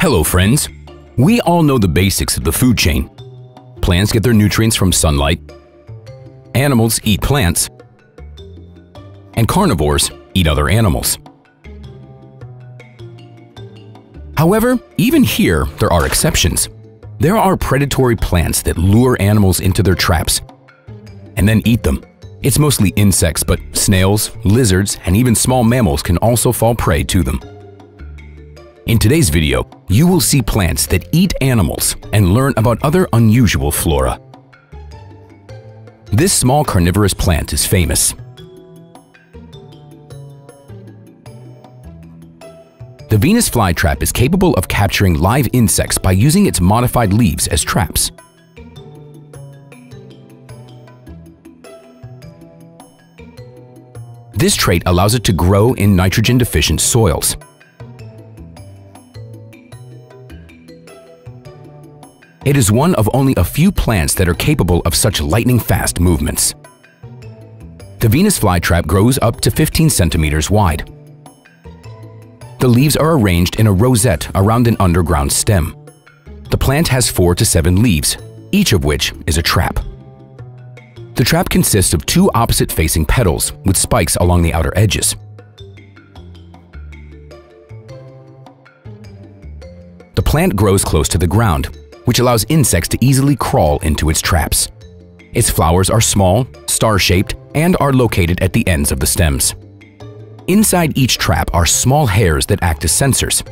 Hello friends! We all know the basics of the food chain. Plants get their nutrients from sunlight, animals eat plants, and carnivores eat other animals. However, even here there are exceptions. There are predatory plants that lure animals into their traps and then eat them. It's mostly insects, but snails, lizards, and even small mammals can also fall prey to them. In today's video, you will see plants that eat animals and learn about other unusual flora. This small carnivorous plant is famous. The Venus flytrap is capable of capturing live insects by using its modified leaves as traps. This trait allows it to grow in nitrogen-deficient soils. It is one of only a few plants that are capable of such lightning-fast movements. The Venus flytrap grows up to 15 centimeters wide. The leaves are arranged in a rosette around an underground stem. The plant has 4 to 7 leaves, each of which is a trap. The trap consists of 2 opposite-facing petals with spikes along the outer edges. The plant grows close to the ground, which allows insects to easily crawl into its traps. Its flowers are small, star-shaped, and are located at the ends of the stems. Inside each trap are small hairs that act as sensors.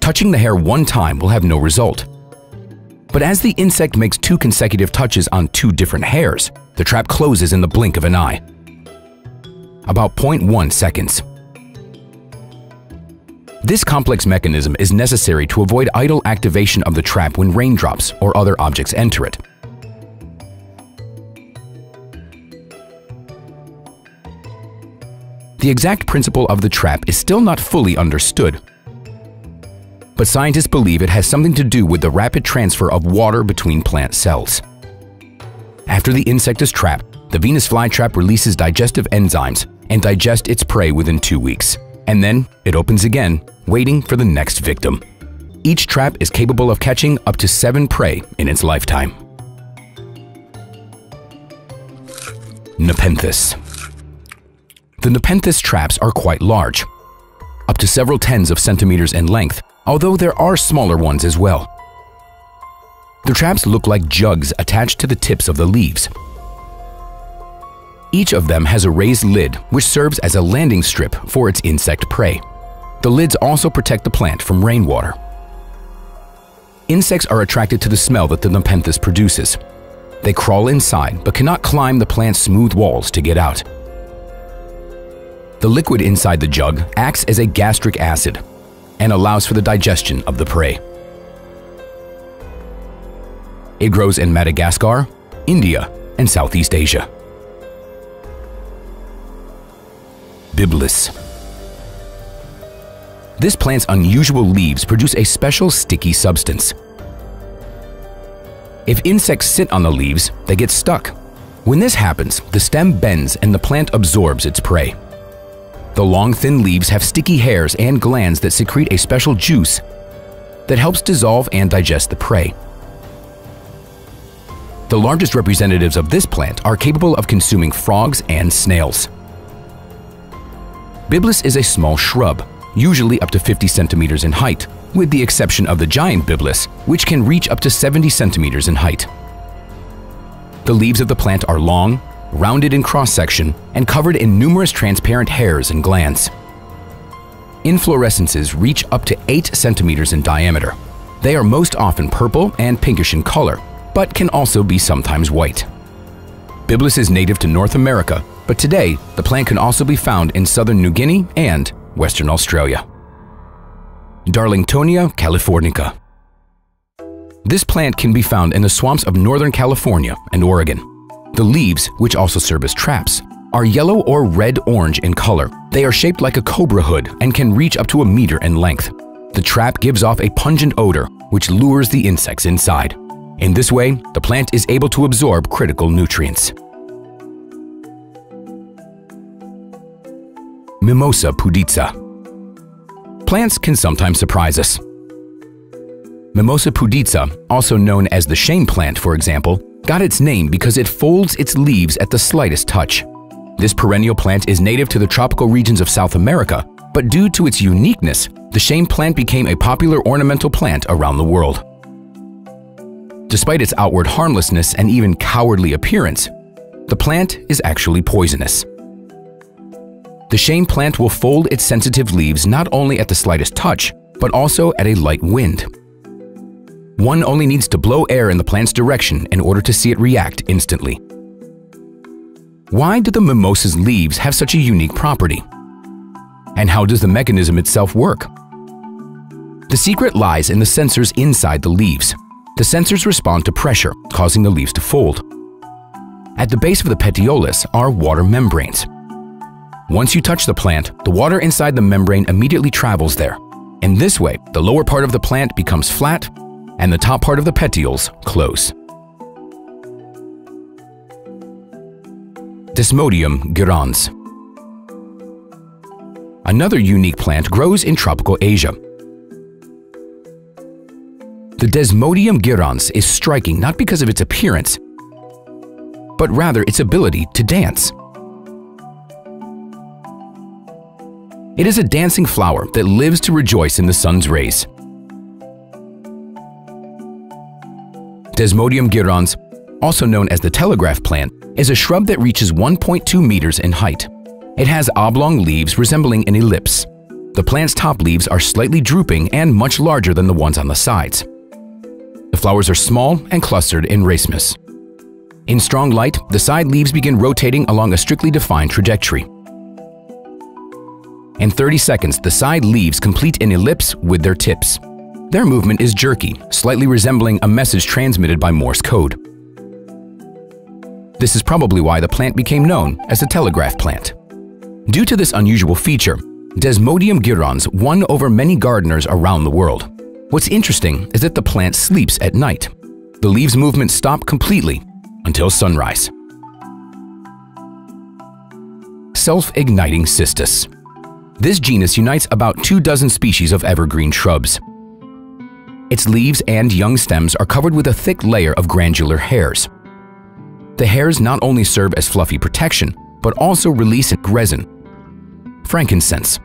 Touching the hair one time will have no result. But as the insect makes 2 consecutive touches on 2 different hairs, the trap closes in the blink of an eye. About 0.1 seconds. This complex mechanism is necessary to avoid idle activation of the trap when raindrops or other objects enter it. The exact principle of the trap is still not fully understood, but scientists believe it has something to do with the rapid transfer of water between plant cells. After the insect is trapped, the Venus flytrap releases digestive enzymes and digests its prey within 2 weeks. And then it opens again, waiting for the next victim. Each trap is capable of catching up to 7 prey in its lifetime. Nepenthes. The Nepenthes traps are quite large, up to several tens of centimeters in length, although there are smaller ones as well. The traps look like jugs attached to the tips of the leaves. Each of them has a raised lid, which serves as a landing strip for its insect prey. The lids also protect the plant from rainwater. Insects are attracted to the smell that the Nepenthes produces. They crawl inside but cannot climb the plant's smooth walls to get out. The liquid inside the jug acts as a gastric acid and allows for the digestion of the prey. It grows in Madagascar, India, and Southeast Asia. Byblis. This plant's unusual leaves produce a special sticky substance. If insects sit on the leaves, they get stuck. When this happens, the stem bends and the plant absorbs its prey. The long, thin leaves have sticky hairs and glands that secrete a special juice that helps dissolve and digest the prey. The largest representatives of this plant are capable of consuming frogs and snails. Byblis is a small shrub, usually up to 50 centimeters in height, with the exception of the giant Byblis, which can reach up to 70 centimeters in height. The leaves of the plant are long, rounded in cross-section, and covered in numerous transparent hairs and glands. Inflorescences reach up to 8 centimeters in diameter. They are most often purple and pinkish in color, but can also be sometimes white. Byblis is native to North America, but today, the plant can also be found in southern New Guinea and Western Australia. Darlingtonia californica. This plant can be found in the swamps of northern California and Oregon. The leaves, which also serve as traps, are yellow or red-orange in color. They are shaped like a cobra hood and can reach up to a meter in length. The trap gives off a pungent odor, which lures the insects inside. In this way, the plant is able to absorb critical nutrients. Mimosa pudica. plants can sometimes surprise us. Mimosa pudica, also known as the shame plant, for example, got its name because it folds its leaves at the slightest touch. This perennial plant is native to the tropical regions of South America, but due to its uniqueness, the shame plant became a popular ornamental plant around the world. Despite its outward harmlessness and even cowardly appearance, the plant is actually poisonous. The shame plant will fold its sensitive leaves not only at the slightest touch, but also at a light wind. One only needs to blow air in the plant's direction in order to see it react instantly. Why do the mimosa's leaves have such a unique property? And how does the mechanism itself work? The secret lies in the sensors inside the leaves. The sensors respond to pressure, causing the leaves to fold. At the base of the petioles are water membranes. Once you touch the plant, the water inside the membrane immediately travels there. In this way, the lower part of the plant becomes flat and the top part of the petioles close. Desmodium gyrans. Another unique plant grows in tropical Asia. The Desmodium gyrans is striking not because of its appearance, but rather its ability to dance. It is a dancing flower that lives to rejoice in the sun's rays. Desmodium gyrans, also known as the telegraph plant, is a shrub that reaches 1.2 meters in height. It has oblong leaves resembling an ellipse. The plant's top leaves are slightly drooping and much larger than the ones on the sides. The flowers are small and clustered in racemes. In strong light, the side leaves begin rotating along a strictly defined trajectory. In 30 seconds, the side leaves complete an ellipse with their tips. Their movement is jerky, slightly resembling a message transmitted by Morse code. This is probably why the plant became known as the telegraph plant. Due to this unusual feature, Desmodium gyrans won over many gardeners around the world. What's interesting is that the plant sleeps at night. The leaves' movement stop completely until sunrise. Self-igniting cistus. This genus unites about 24 species of evergreen shrubs. Its leaves and young stems are covered with a thick layer of granular hairs. The hairs not only serve as fluffy protection, but also release resin, frankincense.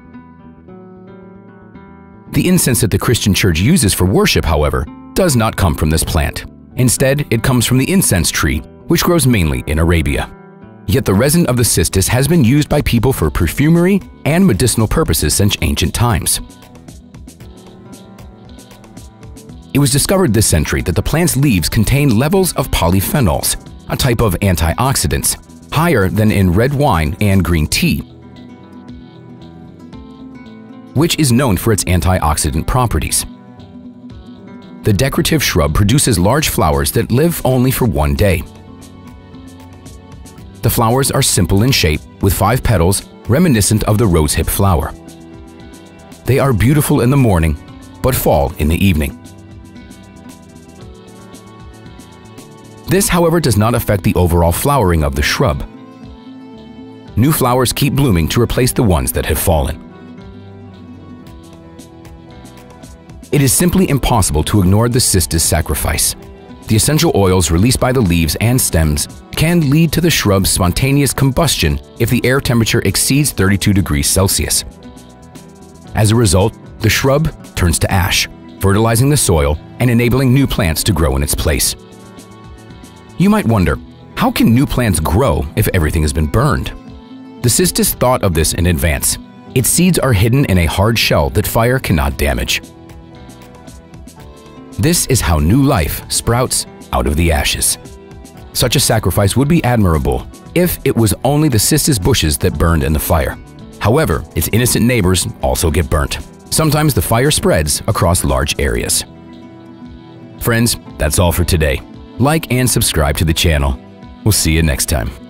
The incense that the Christian church uses for worship, however, does not come from this plant. Instead, it comes from the incense tree, which grows mainly in Arabia. Yet the resin of the cistus has been used by people for perfumery and medicinal purposes since ancient times. It was discovered this century that the plant's leaves contain levels of polyphenols, a type of antioxidants, higher than in red wine and green tea, which is known for its antioxidant properties. The decorative shrub produces large flowers that live only for one day. The flowers are simple in shape, with 5 petals reminiscent of the rosehip flower. They are beautiful in the morning, but fall in the evening. This, however, does not affect the overall flowering of the shrub. New flowers keep blooming to replace the ones that have fallen. It is simply impossible to ignore the cistus sacrifice. The essential oils released by the leaves and stems can lead to the shrub's spontaneous combustion if the air temperature exceeds 32 degrees Celsius. As a result, the shrub turns to ash, fertilizing the soil and enabling new plants to grow in its place. You might wonder, how can new plants grow if everything has been burned? The cistus thought of this in advance. Its seeds are hidden in a hard shell that fire cannot damage. This is how new life sprouts out of the ashes. Such a sacrifice would be admirable if it was only the cistus bushes that burned in the fire. However, its innocent neighbors also get burnt. Sometimes the fire spreads across large areas. Friends, that's all for today. Like and subscribe to the channel. We'll see you next time.